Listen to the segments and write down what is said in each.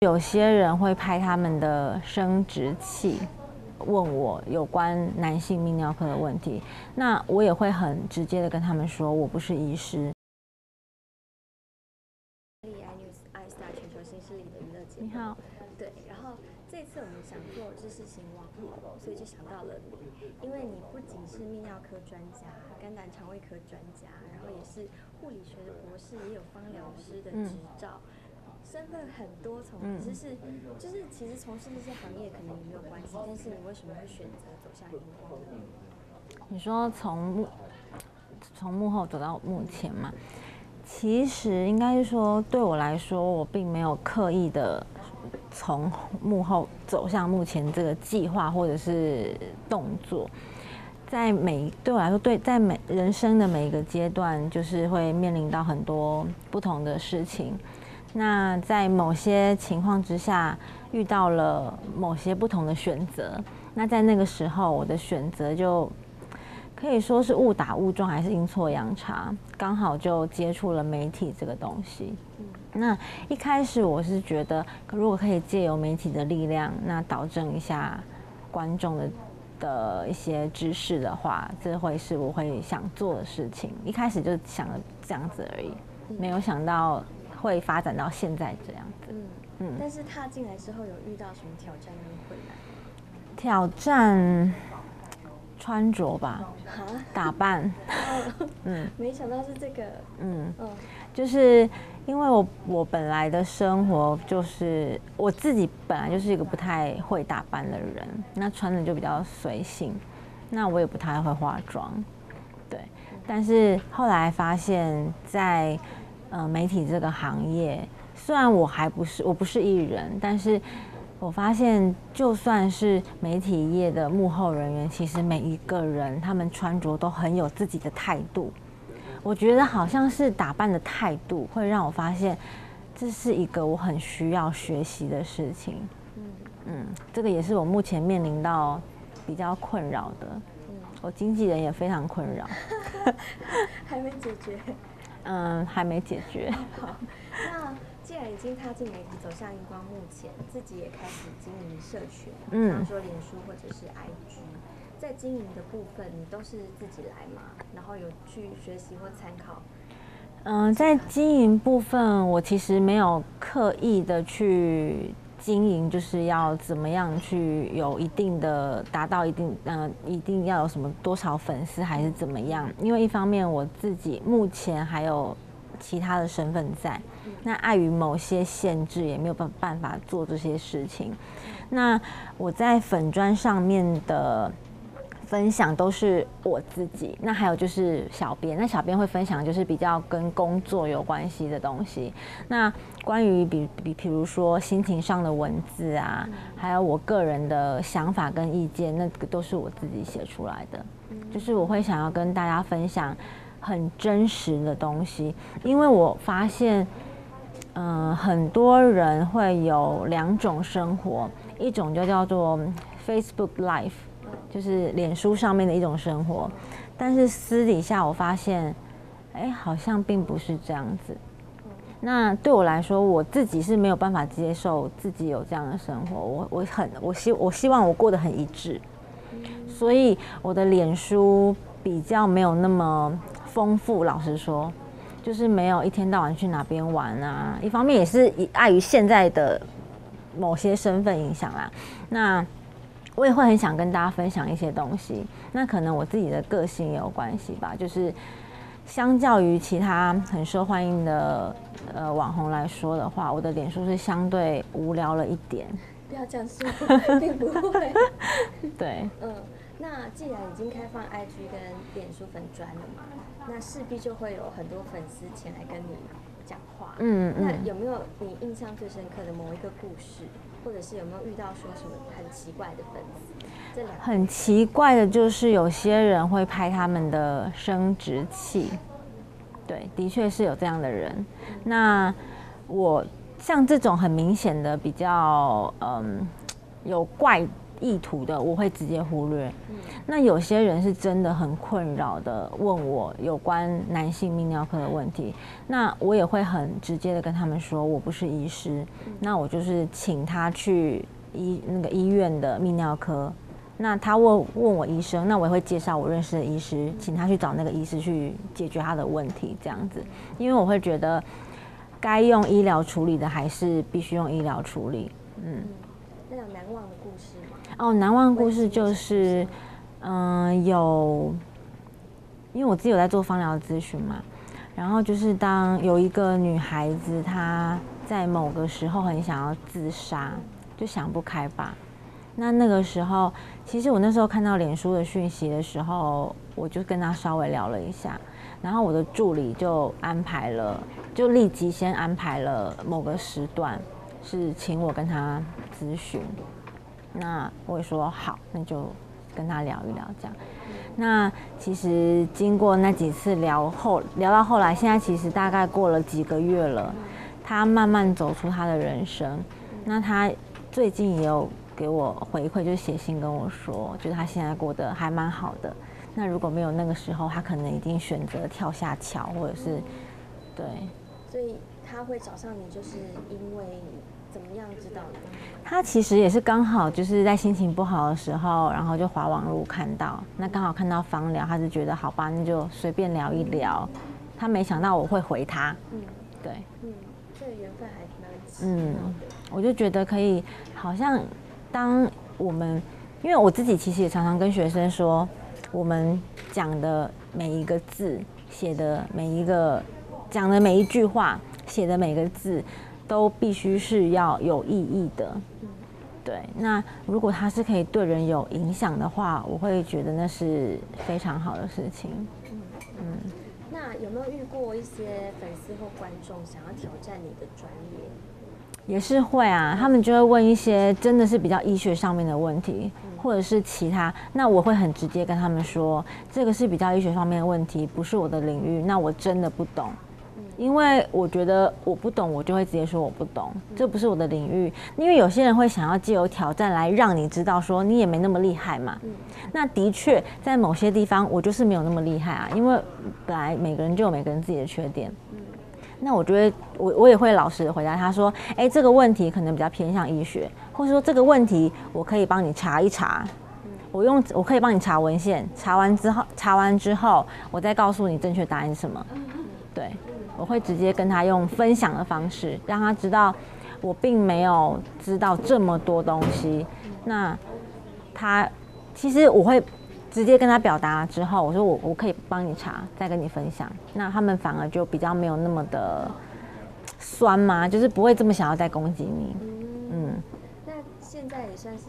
有些人会拍他们的生殖器，问我有关男性泌尿科的问题，那我也会很直接的跟他们说，我不是医师。 你好，对，然后这次我们想做知识型网络，所以就想到了你，因为你不仅是泌尿科专家、肝胆肠胃科专家，然后也是护理学的博士，也有芳疗师的执照，身份很多重，就是其实从事这些行业可能也没有关系，但是你为什么会选择走向荧光呢？你说从幕后走到幕前嘛？ 其实应该是说，对我来说，我并没有刻意的从幕后走向幕前这个计划或者是动作。在对我来说，在人生的每一个阶段，就是会面临到很多不同的事情。那在某些情况之下，遇到了某些不同的选择。那在那个时候，我的选择就 可以说是误打误撞，还是阴错阳差，刚好就接触了媒体这个东西。那一开始我是觉得，如果可以借由媒体的力量，那导正一下观众的一些知识的话，这会是我会想做的事情。一开始就想了这样子而已，没有想到会发展到现在这样子。但是踏进来之后，有遇到什么挑战跟困难？挑战 穿着吧，打扮，没想到是这个，就是因为我本来的生活就是我自己本来就是一个不太会打扮的人，那穿的就比较随性，那我也不太会化妆，对，但是后来发现在媒体这个行业，虽然我不是艺人，但是 我发现，就算是媒体业的幕后人员，其实每一个人他们穿着都很有自己的态度。我觉得好像是打扮的态度，会让我发现这是一个我很需要学习的事情。这个也是我目前面临到比较困扰的。我经纪人也非常困扰，还没解决。还没解决。好，那 既然已经踏进媒体，走向荧光幕前，自己也开始经营社群，比方说脸书或者是 IG，在经营的部分，你都是自己来吗？然后有去学习或参考？在经营部分，我其实没有刻意的去经营，就是要怎么样去有一定的达到一定要有什么多少粉丝还是怎么样？因为一方面我自己目前还有 其他的身份在，那碍于某些限制，也没有办法做这些事情。那我在粉专上面的分享都是我自己，那还有就是小编，那小编会分享就是比较跟工作有关系的东西。那关于比如说心情上的文字啊，还有我个人的想法跟意见，那个都是我自己写出来的，就是我会想要跟大家分享 很真实的东西，因为我发现，很多人会有两种生活，一种就叫做 Facebook Life， 就是脸书上面的一种生活，但是私底下我发现，哎，好像并不是这样子。那对我来说，我自己是没有办法接受自己有这样的生活，我希望我过得很一致，所以我的脸书 比较没有那么丰富，老实说，就是没有一天到晚去哪边玩啊。一方面也是碍于现在的某些身份影响啦。那我也会很想跟大家分享一些东西。那可能我自己的个性也有关系吧，就是相较于其他很受欢迎的网红来说的话，我的脸书是相对无聊了一点。不要这样说，并不会。对，那既然已经开放 IG 跟脸书粉专了嘛，那势必就会有很多粉丝前来跟你讲话。那有没有你印象最深刻的某一个故事，或者是有没有遇到说什么很奇怪的粉丝？这两个很奇怪的就是有些人会拍他们的生殖器，对，的确是有这样的人。那我像这种很明显的比较有怪意图的，我会直接忽略。那有些人是真的很困扰的，问我有关男性泌尿科的问题，那我也会很直接的跟他们说，我不是医师，那我就是请他去医院的泌尿科。那他问我医生，那我也会介绍我认识的医师，请他去找那个医师去解决他的问题，这样子。因为我会觉得，该用医疗处理的还是必须用医疗处理。嗯，那有难忘的故事吗？哦，难忘的故事就是，有，因为我自己有在做芳疗咨询嘛，然后就是当有一个女孩子，她在某个时候很想要自杀，就想不开吧。那个时候，其实我那时候看到脸书的讯息的时候，我就跟他稍微聊了一下，然后我的助理就安排了，就立即先安排了某个时段，是请我跟他咨询。那我也说好，那就跟他聊一聊这样。那其实经过那几次聊到后来，现在其实大概过了几个月了，他慢慢走出他的人生。那他最近也有给我回馈，就写信跟我说，就是他现在过得还蛮好的。那如果没有那个时候，他可能已经选择跳下桥，或者是对。所以他会找上你，就是因为怎么样知道呢？他其实也是刚好就是在心情不好的时候，然后就滑网路看到，那刚好看到芳疗，他就觉得好吧，那就随便聊一聊。他没想到我会回他，对，这个缘分还蛮奇妙的。我就觉得可以，好像。当我们，因为我自己其实也常常跟学生说，我们讲的每一个字、写的每一个、讲的每一句话、写的每个字，都必须是要有意义的。对，那如果它是可以对人有影响的话，我会觉得那是非常好的事情。那有没有遇过一些粉丝或观众想要挑战你的专业？也是会啊，他们就会问一些真的是比较医学上面的问题，或者是其他。那我会很直接跟他们说，这个是比较医学方面的问题，不是我的领域，那我真的不懂。因为我觉得我不懂，我就会直接说我不懂，这不是我的领域。因为有些人会想要藉由挑战来让你知道说你也没那么厉害嘛。那的确在某些地方我就是没有那么厉害啊，因为本来每个人就有每个人自己的缺点。那我觉得我也会老实的回答他说，哎，这个问题可能比较偏向医学，或者说这个问题我可以帮你查一查，我可以帮你查文献，查完之后我再告诉你正确答案是什么。对，我会直接跟他用分享的方式，让他知道我并没有知道这么多东西。那他其实我会直接跟他表达之后，我说我可以帮你查，再跟你分享。那他们反而就比较没有那么的酸嘛，就是不会这么想要再攻击你。那现在也算是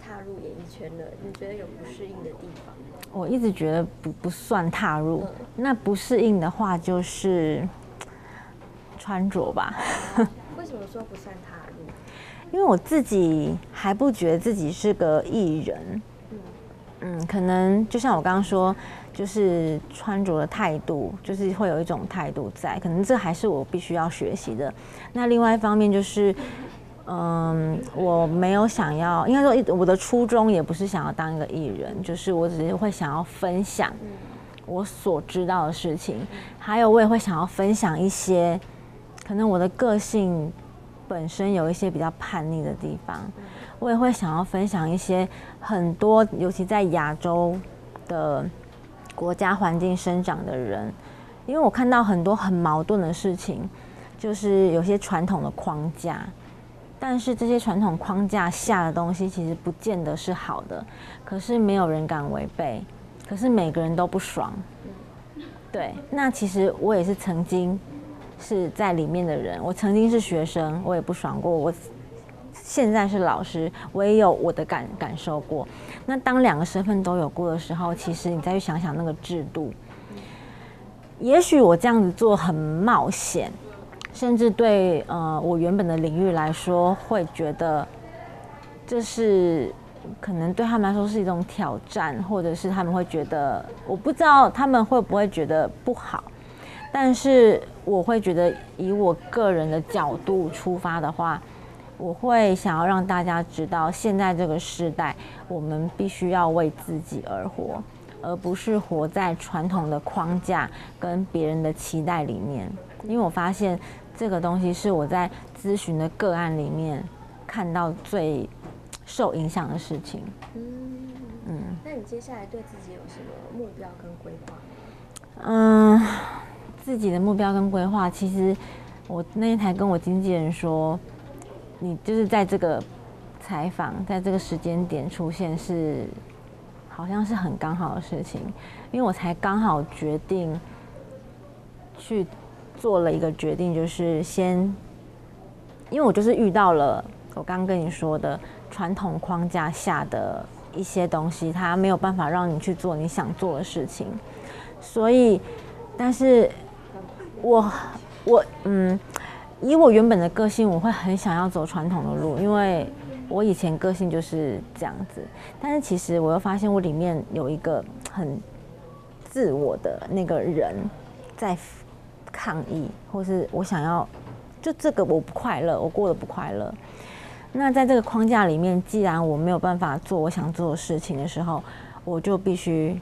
踏入演艺圈了，你觉得有不适应的地方吗？我一直觉得不算踏入。那不适应的话就是穿着吧。为什么说不算踏入？因为我自己还不觉得自己是个艺人。可能就像我刚刚说，就是穿着的态度，就是会有一种态度在，可能这还是我必须要学习的。那另外一方面就是，我没有想要，应该说我的初衷也不是想要当一个艺人，就是我只是会想要分享我所知道的事情，还有我也会想要分享一些，可能我的个性本身有一些比较叛逆的地方。我也会想要分享一些很多，尤其在亚洲的国家环境生长的人，因为我看到很多很矛盾的事情，就是有些传统的框架，但是这些传统框架下的东西其实不见得是好的，可是没有人敢违背，可是每个人都不爽。对，那其实我也是曾经是在里面的人，我曾经是学生，我也不爽过我。现在是老师，我也有我的感受过。那当两个身份都有过的时候，其实你再去想想那个制度，也许我这样子做很冒险，甚至对我原本的领域来说，会觉得这是可能对他们来说是一种挑战，或者是他们会觉得，我不知道他们会不会觉得不好，但是我会觉得以我个人的角度出发的话。我会想要让大家知道，现在这个时代，我们必须要为自己而活，而不是活在传统的框架跟别人的期待里面。因为我发现这个东西是我在咨询的个案里面看到最受影响的事情。嗯，那你接下来对自己有什么目标跟规划？自己的目标跟规划，其实我那天才跟我经纪人说，你就是在这个采访，在这个时间点出现是，好像是很刚好的事情，因为我才刚好决定去做了一个决定，就是先，因为我就是遇到了我刚刚跟你说的传统框架下的一些东西，它没有办法让你去做你想做的事情，所以，但是我以我原本的个性，我会很想要走传统的路，因为我以前个性就是这样子。但是其实我又发现我里面有一个很自我的那个人在抗议，或是我想要就这个我不快乐，我过得不快乐。那在这个框架里面，既然我没有办法做我想做的事情的时候，我就必须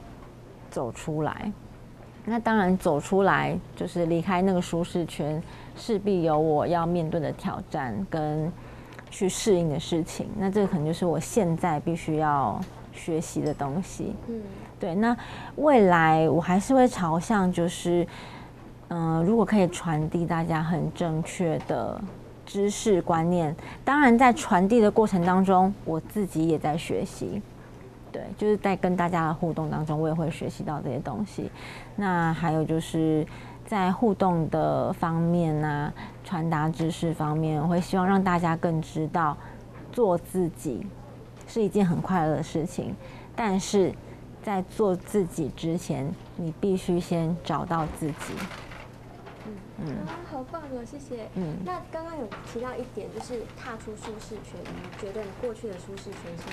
走出来。那当然，走出来就是离开那个舒适圈，势必有我要面对的挑战跟去适应的事情。那这个可能就是我现在必须要学习的东西。嗯，对。那未来我还是会朝向就是，如果可以传递大家很正确的知识观念，当然在传递的过程当中，我自己也在学习。对，就是在跟大家的互动当中，我也会学习到这些东西。那还有就是在互动的方面啊，传达知识方面，我会希望让大家更知道，做自己是一件很快乐的事情。但是在做自己之前，你必须先找到自己。好棒哦，谢谢。那刚刚有提到一点，就是踏出舒适圈。你觉得你过去的舒适圈是？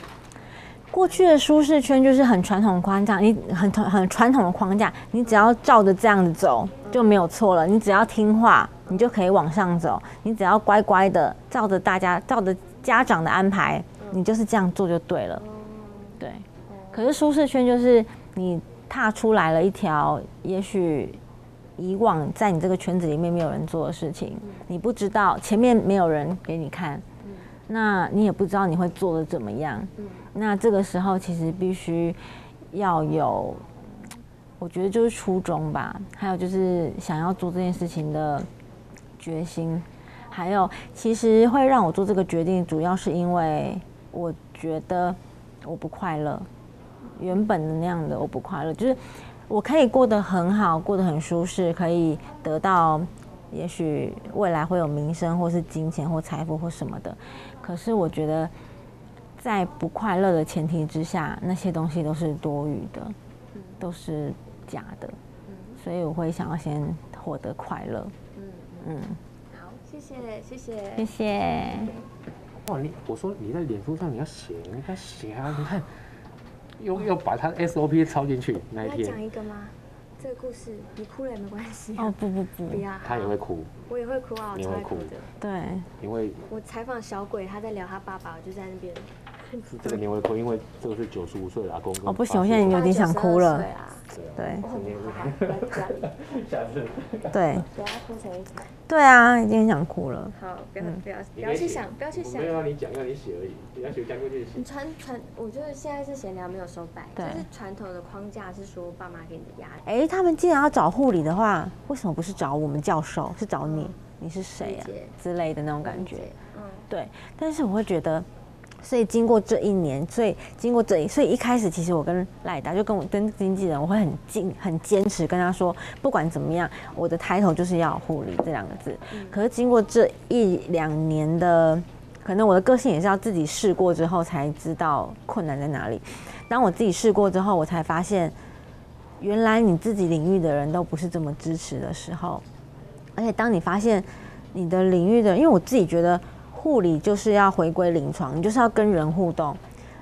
过去的舒适圈就是很传统的框架，你很传统的框架，你只要照着这样子走就没有错了。你只要听话，你就可以往上走。你只要乖乖的照着大家、照着家长的安排，你就是这样做就对了。对。可是舒适圈就是你踏出来了一条，也许以往在你这个圈子里面没有人做的事情，你不知道前面没有人给你看。那你也不知道你会做的怎么样，那这个时候其实必须要有，我觉得就是初衷吧，还有就是想要做这件事情的决心，还有其实会让我做这个决定，主要是因为我觉得我不快乐，原本的那样的我不快乐，就是我可以过得很好，过得很舒适，可以得到。也许未来会有名声，或是金钱，或财富，或什么的。可是我觉得，在不快乐的前提之下，那些东西都是多余的，都是假的。所以我会想要先获得快乐。好，谢谢，谢谢，谢谢。哦，我说你在脸书上你要写，你看写啊，你看，又把它 SOP 抄进去那一天。要讲一个吗？这个故事你哭了也没关系哦，不要，他也会哭，我也会哭啊，我超爱哭的，对，因为我采访小鬼，他在聊他爸爸，我就在那边。这个你会哭，因为这个是95岁的阿公。哦，不行，我现在有点想哭了。对，对，不要哭成一团。对啊，已经想哭了。好，不要去想，不要去想。没有让你讲，让你写而已。你要写讲过就行。我觉得现在是闲聊，没有收白。就是传统的框架是说爸妈给你的压力。哎，他们既然要找护理的话，为什么不是找我们教授，是找你？你是谁啊？之类的那种感觉。对。但是我会觉得。所以经过这一年，所以一开始其实我跟赖达就跟我跟经纪人，我会很坚持跟他说，不管怎么样，我的title就是要护理这两个字。可是经过这1-2年的，可能我的个性也是要自己试过之后才知道困难在哪里。当我自己试过之后，我才发现，原来你自己领域的人都不是这么支持的时候，而且当你发现你的领域的，因为我自己觉得。护理就是要回归临床，你就是要跟人互动，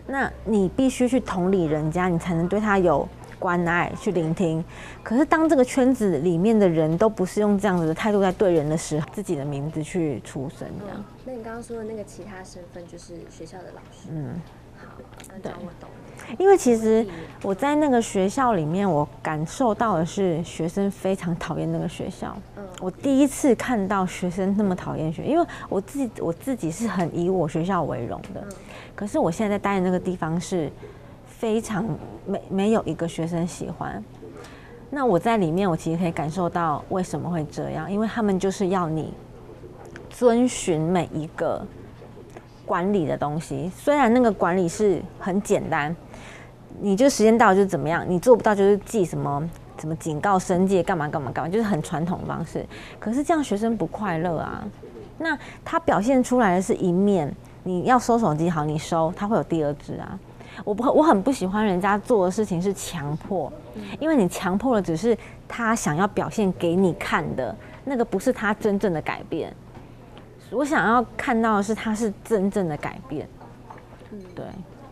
那你必须去同理人家，你才能对他有关爱、去聆听。可是当这个圈子里面的人都不是用这样子的态度在对人的时候，自己的名字去出声这样。那你刚刚说的那个其他身份就是学校的老师。嗯，好，那我懂了。因为其实我在那个学校里面，我感受到的是学生非常讨厌那个学校。嗯，我第一次看到学生那么讨厌学，因为我自己是很以我学校为荣的。嗯，可是我现在在待的那个地方是非常没有一个学生喜欢。那我在里面，我其实可以感受到为什么会这样，因为他们就是要你遵循每一个管理的东西，虽然那个管理是很简单，你就时间到就是怎么样，你做不到就是记什么警告、申诫，干嘛干嘛干嘛，就是很传统的方式。可是这样学生不快乐啊。那他表现出来的是一面，你要收手机好，你收，他会有第二支啊。我很不喜欢人家做的事情是强迫，因为你强迫的只是他想要表现给你看的，那个不是他真正的改变。我想要看到的是他是真正的改变，对，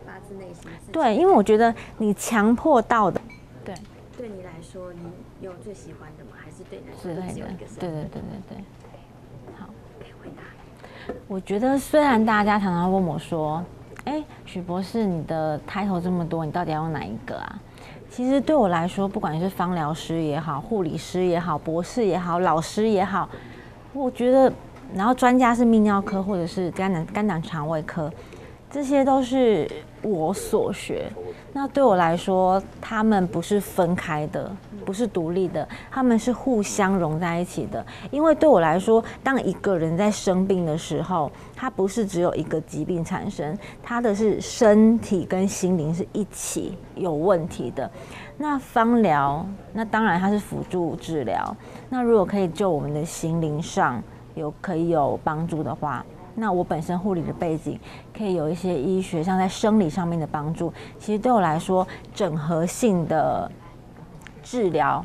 发自内心。对，因为我觉得你强迫到的，对，对你来说，你有最喜欢的吗？还是对你来说只有一个？对对对对对。好，可以回答。我觉得虽然大家常常问我说，哎，许博士，你的title这么多，你到底要用哪一个啊？其实对我来说，不管是芳疗师也好，护理师也好，博士也好，老师也好，我觉得，然后专家是泌尿科或者是肝胆肠胃科，这些都是我所学。那对我来说，他们不是分开的，不是独立的，他们是互相融在一起的。因为对我来说，当一个人在生病的时候，他不是只有一个疾病产生，他的是身体跟心灵是一起有问题的。那芳疗，那当然它是辅助治疗。那如果可以就我们的心灵上可以有帮助的话，那我本身护理的背景可以有一些医学上在生理上面的帮助。其实对我来说，整合性的治疗，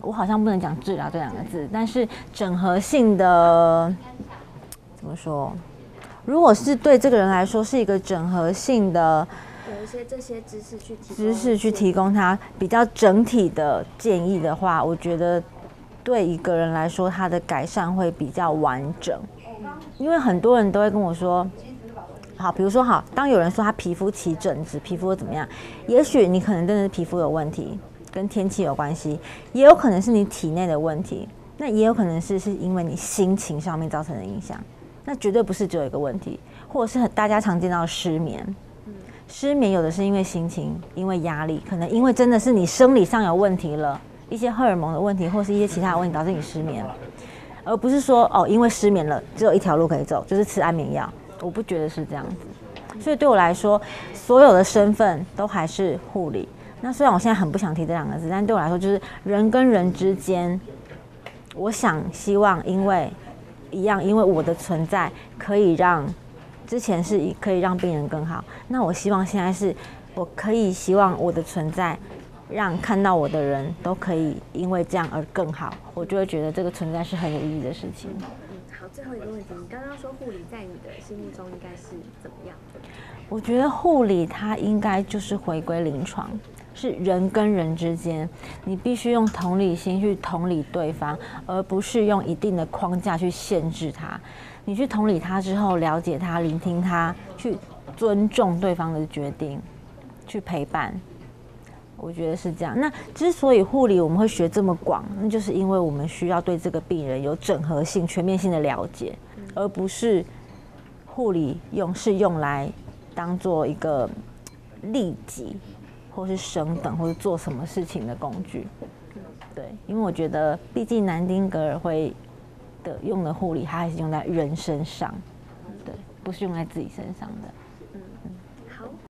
我好像不能讲治疗这两个字，但是整合性的怎么说？如果是对这个人来说是一个整合性的，有一些这些知识去提供他比较整体的建议的话，我觉得对一个人来说，他的改善会比较完整。因为很多人都会跟我说，好，比如说好，当有人说他皮肤起疹子，皮肤怎么样，也许你可能真的是皮肤有问题，跟天气有关系，也有可能是你体内的问题，那也有可能是因为你心情上面造成的影响，那绝对不是只有一个问题，或者是大家常见到的失眠。失眠有的是因为心情，因为压力，可能因为真的是你生理上有问题了，一些荷尔蒙的问题，或是一些其他的问题导致你失眠，而不是说哦，因为失眠了，只有一条路可以走，就是吃安眠药。我不觉得是这样子，所以对我来说，所有的身份都还是护理。那虽然我现在很不想提这两个字，但对我来说，就是人跟人之间，我想希望因为我的存在可以让之前是可以让病人更好，那我希望现在是我可以希望我的存在，让看到我的人都可以因为这样而更好，我就会觉得这个存在是很有意义的事情。嗯，好，最后一个问题，你刚刚说护理在你的心目中应该是怎么样？我觉得护理它应该就是回归临床，是人跟人之间，你必须用同理心去同理对方，而不是用一定的框架去限制他。你去同理他之后，了解他，聆听他，去尊重对方的决定，去陪伴。我觉得是这样。那之所以护理我们会学这么广，那就是因为我们需要对这个病人有整合性、全面性的了解，而不是护理用来当做一个利己，或是升等，或是做什么事情的工具。对，因为我觉得，毕竟南丁格尔会用的护理，它还是用在人身上，对，不是用在自己身上的。